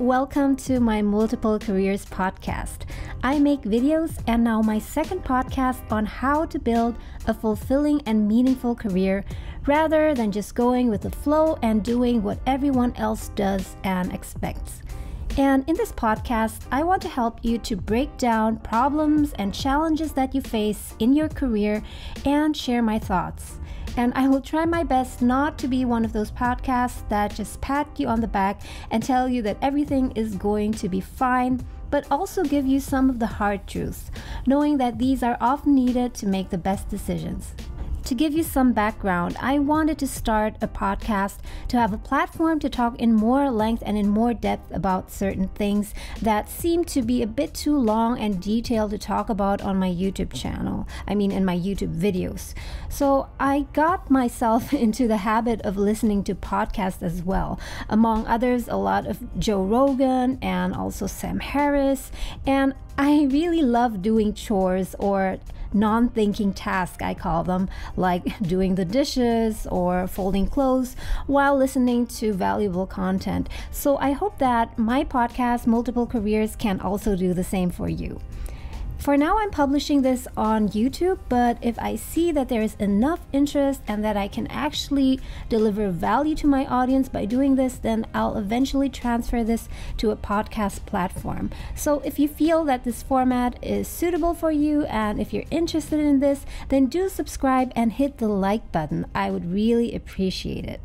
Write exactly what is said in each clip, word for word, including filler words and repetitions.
Welcome to my Multiple Careers Podcast. I make videos and now my second podcast on how to build a fulfilling and meaningful career rather than just going with the flow and doing what everyone else does and expects. And in this podcast, I want to help you to break down problems and challenges that you face in your career and share my thoughts. And I will try my best not to be one of those podcasts that just pat you on the back and tell you that everything is going to be fine, but also give you some of the hard truths, knowing that these are often needed to make the best decisions. To give you some background, I wanted to start a podcast to have a platform to talk in more length and in more depth about certain things that seem to be a bit too long and detailed to talk about on my YouTube channel, I mean in my YouTube videos. So I got myself into the habit of listening to podcasts as well, among others a lot of Joe Rogan and also Sam Harris, and I really love doing chores or non-thinking tasks, I call them, like doing the dishes or folding clothes while listening to valuable content. So I hope that my podcast, Multiple Careers, can also do the same for you. For now, I'm publishing this on YouTube, but if I see that there is enough interest and that I can actually deliver value to my audience by doing this, then I'll eventually transfer this to a podcast platform. So if you feel that this format is suitable for you and if you're interested in this, then do subscribe and hit the like button. I would really appreciate it.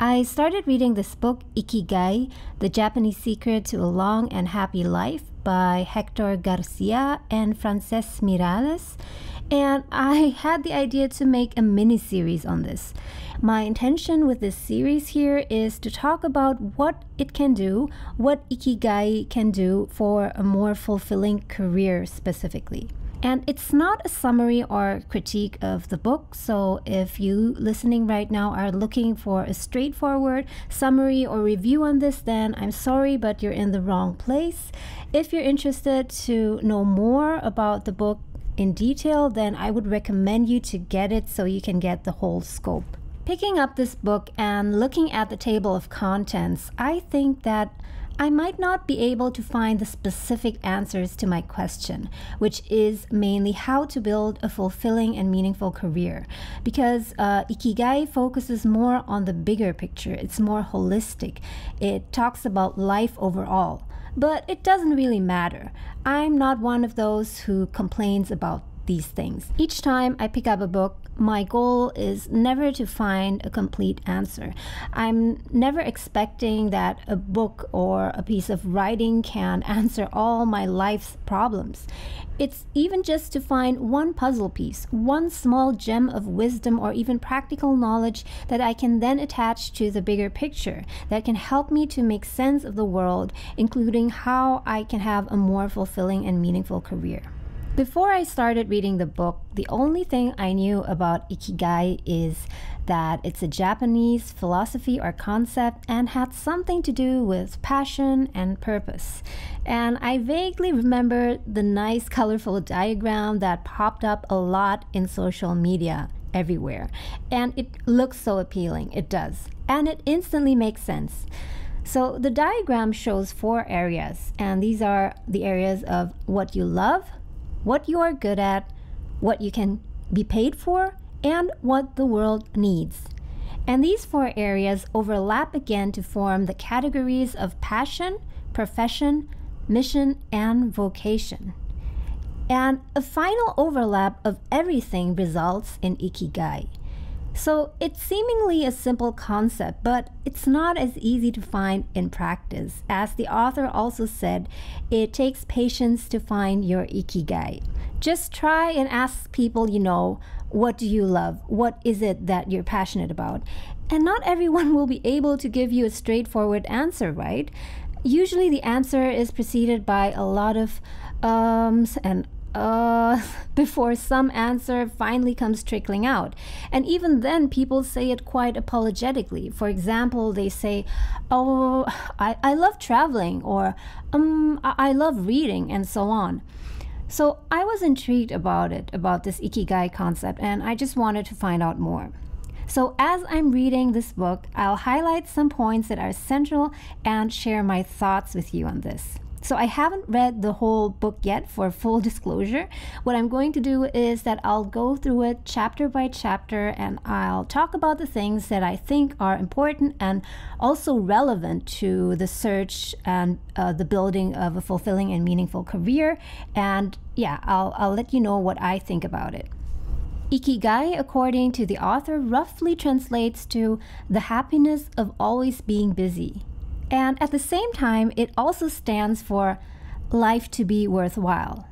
I started reading this book, Ikigai, The Japanese Secret to a Long and Happy Life by Héctor García and Francesc Miralles, and I had the idea to make a mini-series on this. My intention with this series here is to talk about what it can do, what Ikigai can do for a more fulfilling career specifically. And it's not a summary or critique of the book, so if you listening right now are looking for a straightforward summary or review on this, then I'm sorry, but you're in the wrong place. If you're interested to know more about the book in detail, then I would recommend you to get it so you can get the whole scope. Picking up this book and looking at the table of contents, I think that I might not be able to find the specific answers to my question, which is mainly how to build a fulfilling and meaningful career, because uh, Ikigai focuses more on the bigger picture. It's more holistic. It talks about life overall, but it doesn't really matter. I'm not one of those who complains about these things. Each time I pick up a book, my goal is never to find a complete answer. I'm never expecting that a book or a piece of writing can answer all my life's problems. It's even just to find one puzzle piece, one small gem of wisdom or even practical knowledge that I can then attach to the bigger picture that can help me to make sense of the world, including how I can have a more fulfilling and meaningful career. Before I started reading the book, the only thing I knew about Ikigai is that it's a Japanese philosophy or concept and had something to do with passion and purpose. And I vaguely remember the nice colorful diagram that popped up a lot in social media everywhere. And it looks so appealing, it does. And it instantly makes sense. So the diagram shows four areas, and these are the areas of what you love, what you are good at, what you can be paid for, and what the world needs. And these four areas overlap again to form the categories of passion, profession, mission, and vocation. And a final overlap of everything results in Ikigai. So it's seemingly a simple concept, but it's not as easy to find in practice. As the author also said, it takes patience to find your Ikigai. Just try and ask people you know, what do you love? What is it that you're passionate about? And not everyone will be able to give you a straightforward answer, right? Usually the answer is preceded by a lot of ums and Uh, before some answer finally comes trickling out. And even then, people say it quite apologetically. For example, they say, oh, I, I love traveling, or um, I, I love reading, and so on. So I was intrigued about it, about this Ikigai concept, and I just wanted to find out more. So as I'm reading this book, I'll highlight some points that are central and share my thoughts with you on this. So I haven't read the whole book yet, for full disclosure. What I'm going to do is that I'll go through it chapter by chapter, and I'll talk about the things that I think are important and also relevant to the search and uh, the building of a fulfilling and meaningful career. And yeah, I'll, I'll let you know what I think about it. Ikigai, according to the author, roughly translates to the happiness of always being busy. And at the same time, it also stands for life to be worthwhile,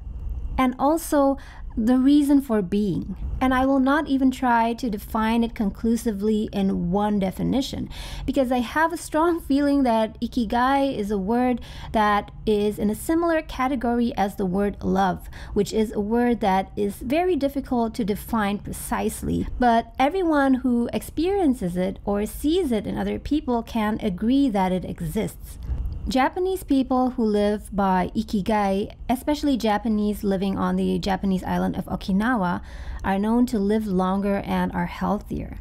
and also the reason for being. And I will not even try to define it conclusively in one definition, because I have a strong feeling that Ikigai is a word that is in a similar category as the word love, which is a word that is very difficult to define precisely. But everyone who experiences it or sees it in other people can agree that it exists. Japanese people who live by Ikigai, especially Japanese living on the Japanese island of Okinawa, are known to live longer and are healthier.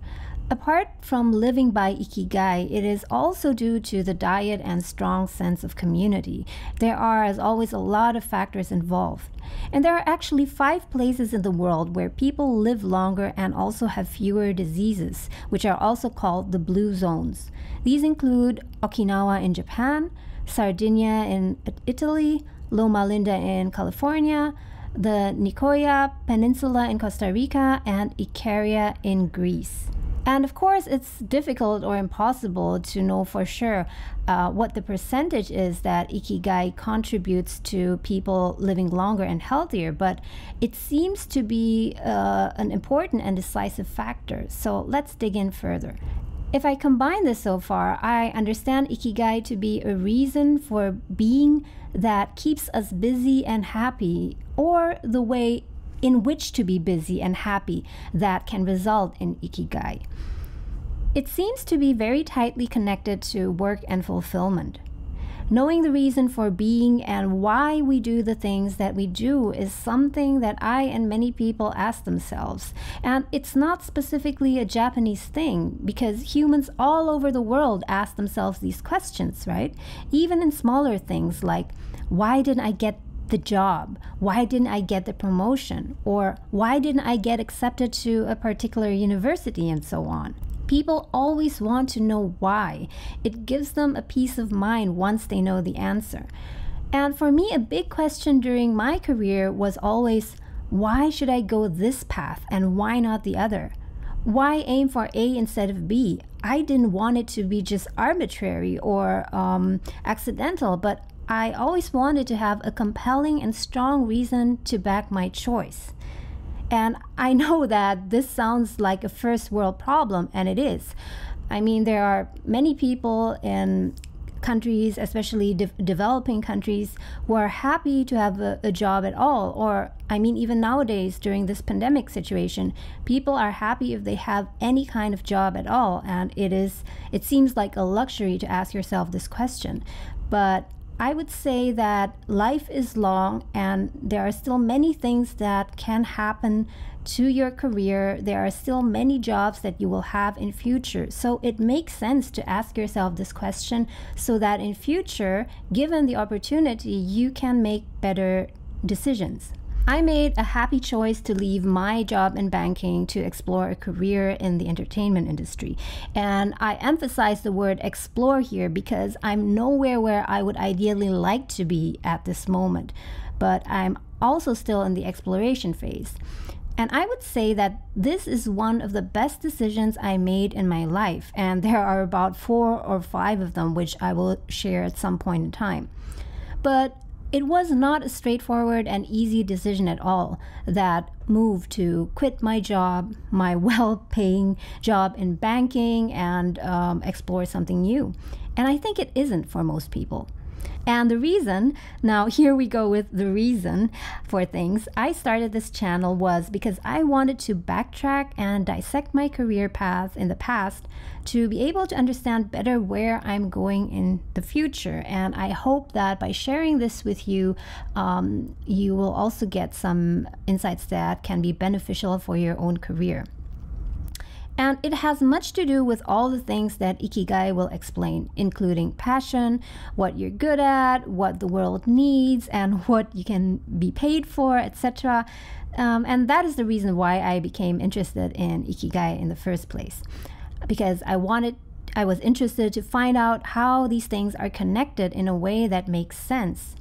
Apart from living by Ikigai, it is also due to the diet and strong sense of community. There are, as always, a lot of factors involved. And there are actually five places in the world where people live longer and also have fewer diseases, which are also called the blue zones. These include Okinawa in Japan, Sardinia in Italy, Loma Linda in California, the Nicoya Peninsula in Costa Rica, and Icaria in Greece. And of course, it's difficult or impossible to know for sure uh, what the percentage is that Ikigai contributes to people living longer and healthier, but it seems to be uh, an important and decisive factor. So let's dig in further. If I combine this so far, I understand Ikigai to be a reason for being that keeps us busy and happy, or the way in which to be busy and happy that can result in Ikigai. It seems to be very tightly connected to work and fulfillment. Knowing the reason for being and why we do the things that we do is something that I and many people ask themselves. And it's not specifically a Japanese thing, because humans all over the world ask themselves these questions, right? Even in smaller things like, why didn't I get the job? Why didn't I get the promotion? Or why didn't I get accepted to a particular university, and so on? People always want to know why. It gives them a peace of mind once they know the answer. And for me, a big question during my career was always, why should I go this path and why not the other? Why aim for A instead of B? I didn't want it to be just arbitrary or um, accidental, but I always wanted to have a compelling and strong reason to back my choice. And I know that this sounds like a first world problem, and it is. I mean, there are many people in countries, especially de- developing countries, who are happy to have a, a job at all. Or, I mean, even nowadays, during this pandemic situation, people are happy if they have any kind of job at all. And it is, it seems like a luxury to ask yourself this question. But I would say that life is long, and there are still many things that can happen to your career. There are still many jobs that you will have in future. So it makes sense to ask yourself this question so that in future, given the opportunity, you can make better decisions. I made a happy choice to leave my job in banking to explore a career in the entertainment industry. And I emphasize the word explore here because I'm nowhere where I would ideally like to be at this moment, but I'm also still in the exploration phase. And I would say that this is one of the best decisions I made in my life. And there are about four or five of them, which I will share at some point in time. But it was not a straightforward and easy decision at all, that move to quit my job, my well-paying job in banking, and um, explore something new. And I think it isn't for most people. And the reason, now here we go with the reason for things, I started this channel was because I wanted to backtrack and dissect my career path in the past to be able to understand better where I'm going in the future. And I hope that by sharing this with you, um, you will also get some insights that can be beneficial for your own career. And it has much to do with all the things that Ikigai will explain, including passion, what you're good at, what the world needs, and what you can be paid for, et cetera. Um, and that is the reason why I became interested in Ikigai in the first place, because I wanted I was interested to find out how these things are connected in a way that makes sense.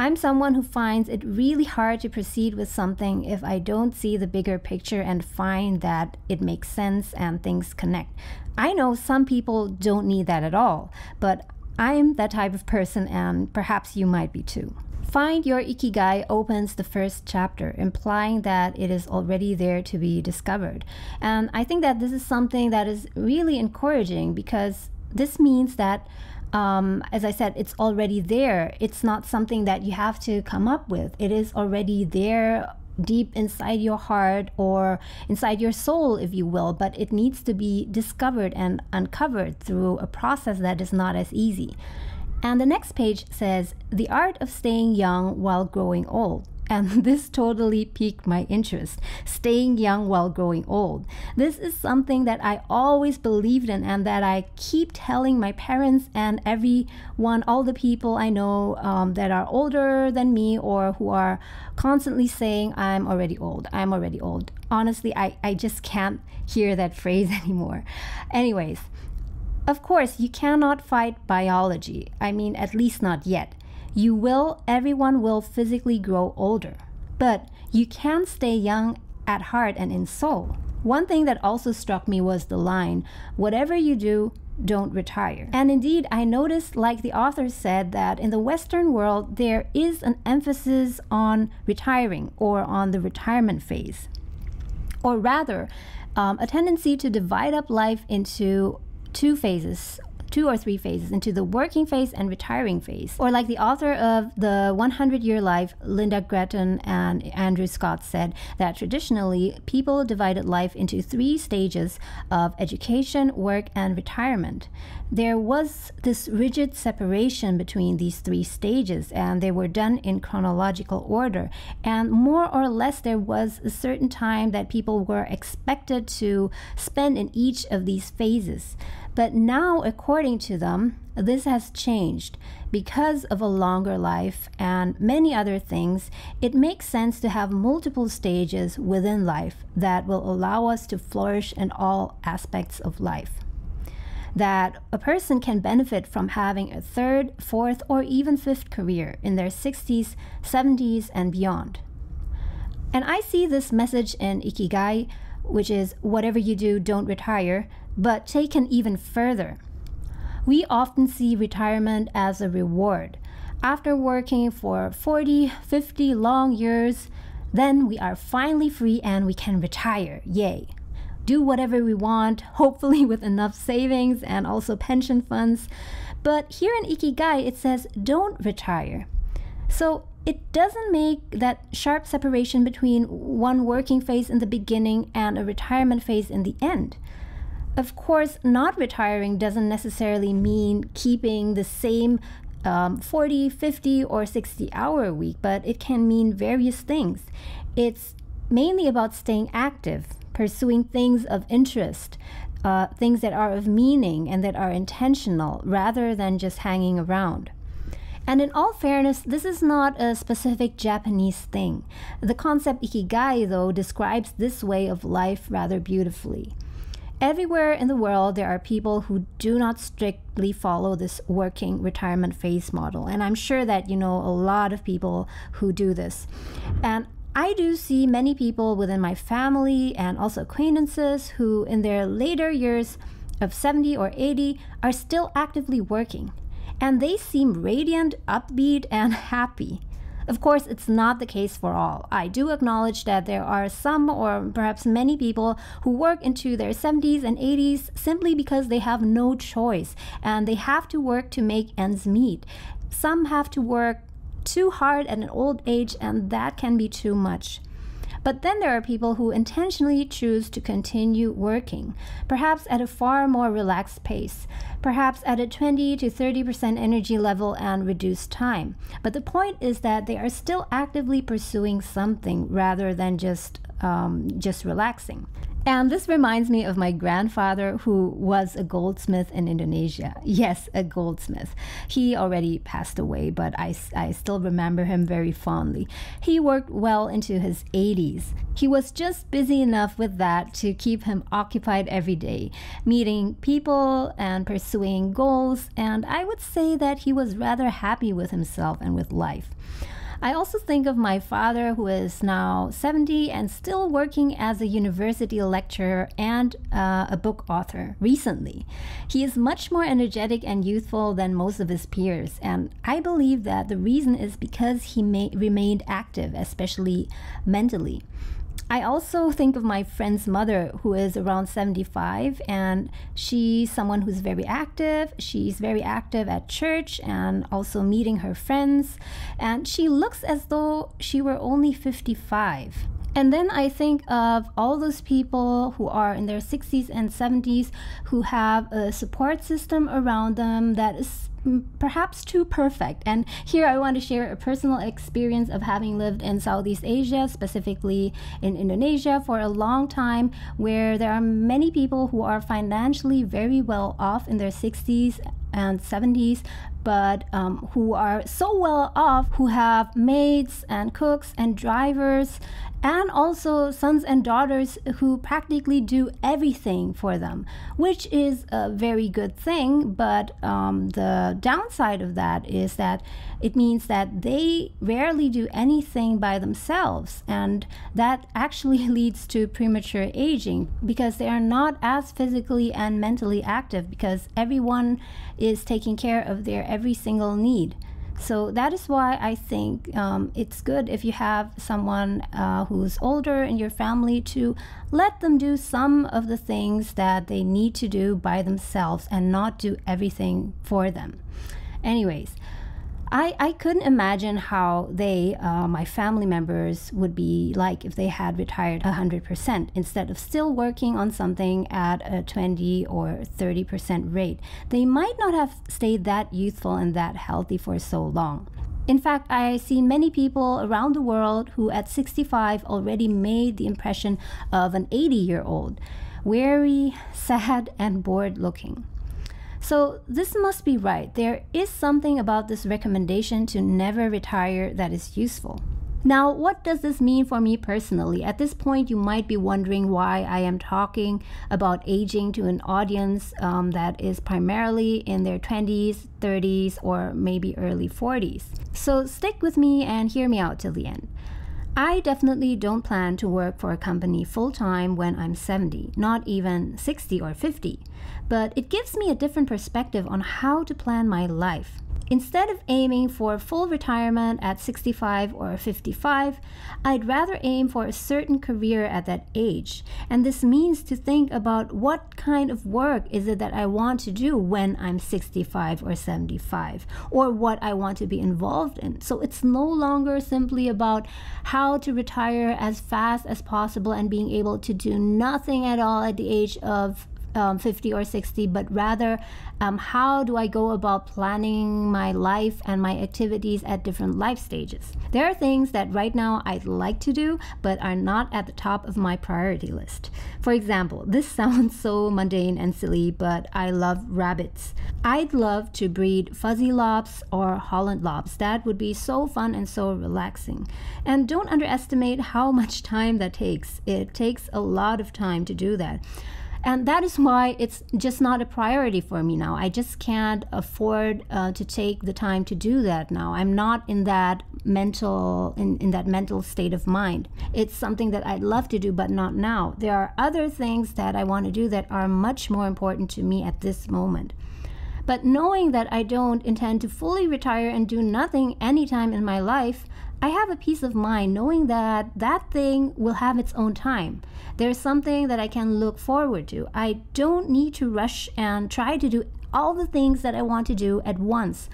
I'm someone who finds it really hard to proceed with something if I don't see the bigger picture and find that it makes sense and things connect. I know some people don't need that at all, but I'm that type of person, and perhaps you might be too. Find Your Ikigai opens the first chapter, implying that it is already there to be discovered. And I think that this is something that is really encouraging, because this means that Um, as I said, it's already there. It's not something that you have to come up with. It is already there deep inside your heart or inside your soul, if you will, but it needs to be discovered and uncovered through a process that is not as easy. And the next page says, "The art of staying young while growing old." And this totally piqued my interest, staying young while growing old. This is something that I always believed in and that I keep telling my parents and everyone, all the people I know um, that are older than me or who are constantly saying, I'm already old, I'm already old. Honestly, I, I just can't hear that phrase anymore. Anyways, of course, you cannot fight biology. I mean, at least not yet. You will, everyone will physically grow older, but you can stay young at heart and in soul. One thing that also struck me was the line, whatever you do, don't retire. And indeed, I noticed, like the author said, that in the Western world, there is an emphasis on retiring or on the retirement phase, or rather, um, a tendency to divide up life into two phases. Two or three phases, into the working phase and retiring phase. Or like the author of The one hundred year life, Lynda Gratton and Andrew Scott, said that traditionally people divided life into three stages of education, work, and retirement. There was this rigid separation between these three stages, and they were done in chronological order. And more or less there was a certain time that people were expected to spend in each of these phases. But now, according to them, this has changed. Because of a longer life and many other things, it makes sense to have multiple stages within life that will allow us to flourish in all aspects of life. That a person can benefit from having a third, fourth, or even fifth career in their sixties, seventies, and beyond. And I see this message in Ikigai, which is whatever you do, don't retire, but taken even further. We often see retirement as a reward. After working for forty, fifty long years, then we are finally free and we can retire, yay. Do whatever we want, hopefully with enough savings and also pension funds. But here in Ikigai, it says don't retire. So it doesn't make that sharp separation between one working phase in the beginning and a retirement phase in the end. Of course, not retiring doesn't necessarily mean keeping the same um, forty, fifty, or sixty hour week, but it can mean various things. It's mainly about staying active, pursuing things of interest, uh, things that are of meaning and that are intentional, rather than just hanging around. And in all fairness, this is not a specific Japanese thing. The concept Ikigai, though, describes this way of life rather beautifully. Everywhere in the world, there are people who do not strictly follow this working retirement phase model. And I'm sure that you know a lot of people who do this. And I do see many people within my family and also acquaintances who in their later years of seventy or eighty are still actively working. And they seem radiant, upbeat, and happy. Of course, it's not the case for all. I do acknowledge that there are some or perhaps many people who work into their seventies and eighties simply because they have no choice and they have to work to make ends meet. Some have to work too hard at an old age, and that can be too much. But then there are people who intentionally choose to continue working, perhaps at a far more relaxed pace, perhaps at a twenty to thirty percent energy level and reduced time. But the point is that they are still actively pursuing something rather than just, um, just relaxing. And this reminds me of my grandfather, who was a goldsmith in Indonesia. Yes, a goldsmith. He already passed away, but I, I still remember him very fondly. He worked well into his eighties. He was just busy enough with that to keep him occupied every day, meeting people and pursuing goals. And I would say that he was rather happy with himself and with life. I also think of my father, who is now seventy and still working as a university lecturer and uh, a book author recently. He is much more energetic and youthful than most of his peers, and I believe that the reason is because he may remained active, especially mentally. I also think of my friend's mother, who is around seventy-five, and she's someone who's very active. She's very active at church and also meeting her friends, and she looks as though she were only fifty-five. And then I think of all those people who are in their sixties and seventies who have a support system around them that is perhaps too perfect. And here I want to share a personal experience of having lived in Southeast Asia, specifically in Indonesia, for a long time, where there are many people who are financially very well off in their sixties and seventies, but um, who are so well off, who have maids and cooks and drivers, and also sons and daughters who practically do everything for them, which is a very good thing. But um, the downside of that is that it means that they rarely do anything by themselves, and that actually leads to premature aging, because they are not as physically and mentally active, because everyone is taking care of their every single need. So that is why I think um, it's good if you have someone uh, who's older in your family to let them do some of the things that they need to do by themselves and not do everything for them. Anyways, I, I couldn't imagine how they, uh, my family members, would be like if they had retired one hundred percent instead of still working on something at a twenty or thirty percent rate. They might not have stayed that youthful and that healthy for so long. In fact, I've seen many people around the world who at sixty-five already made the impression of an eighty-year-old, weary, sad, and bored looking. So this must be right. There is something about this recommendation to never retire that is useful. Now, what does this mean for me personally? At this point, you might be wondering why I am talking about aging to an audience um, that is primarily in their twenties, thirties, or maybe early forties. So stick with me and hear me out till the end. I definitely don't plan to work for a company full-time when I'm seventy, not even sixty or fifty. But it gives me a different perspective on how to plan my life. Instead of aiming for full retirement at sixty-five or fifty-five, I'd rather aim for a certain career at that age. And this means to think about what kind of work is it that I want to do when I'm sixty-five or seventy-five, or what I want to be involved in. So it's no longer simply about how to retire as fast as possible and being able to do nothing at all at the age of Um, fifty or sixty, but rather um, how do I go about planning my life and my activities at different life stages. There are things that right now I'd like to do but are not at the top of my priority list. For example, this sounds so mundane and silly, but I love rabbits. I'd love to breed fuzzy lobs or Holland lobs. That would be so fun and so relaxing. And don't underestimate how much time that takes. It takes a lot of time to do that. And that is why it's just not a priority for me now. I just can't afford uh, to take the time to do that now. I'm not in that mental in, in that mental state of mind. It's something that I'd love to do, but not now. There are other things that I want to do that are much more important to me at this moment. But knowing that I don't intend to fully retire and do nothing anytime in my life, I have a peace of mind knowing that that thing will have its own time. There's something that I can look forward to. I don't need to rush and try to do all the things that I want to do at once.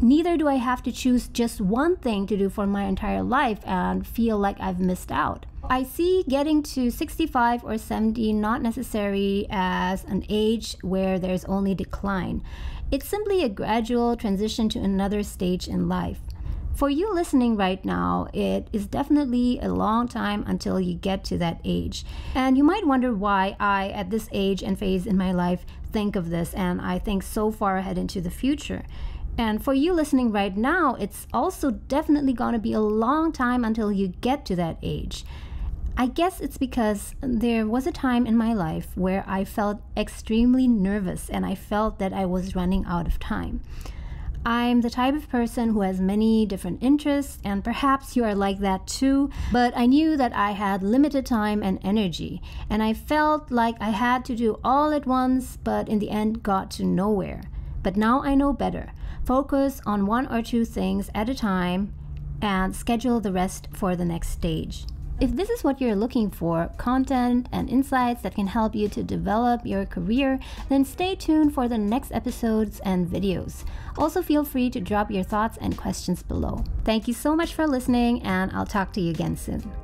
Neither do I have to choose just one thing to do for my entire life and feel like I've missed out. I see getting to sixty-five or seventy not necessary as an age where there's only decline. It's simply a gradual transition to another stage in life. for you listening right now, it is definitely a long time until you get to that age. And you might wonder why I, at this age and phase in my life, think of this, and I think so far ahead into the future. And for you listening right now, it's also definitely going to be a long time until you get to that age. I guess it's because there was a time in my life where I felt extremely nervous and I felt that I was running out of time. I'm the type of person who has many different interests, and perhaps you are like that too, but I knew that I had limited time and energy, and I felt like I had to do all at once, but in the end got to nowhere. But now I know better. Focus on one or two things at a time and schedule the rest for the next stage. If this is what you're looking for, content and insights that can help you to develop your career, then stay tuned for the next episodes and videos. Also, feel free to drop your thoughts and questions below. Thank you so much for listening, and I'll talk to you again soon.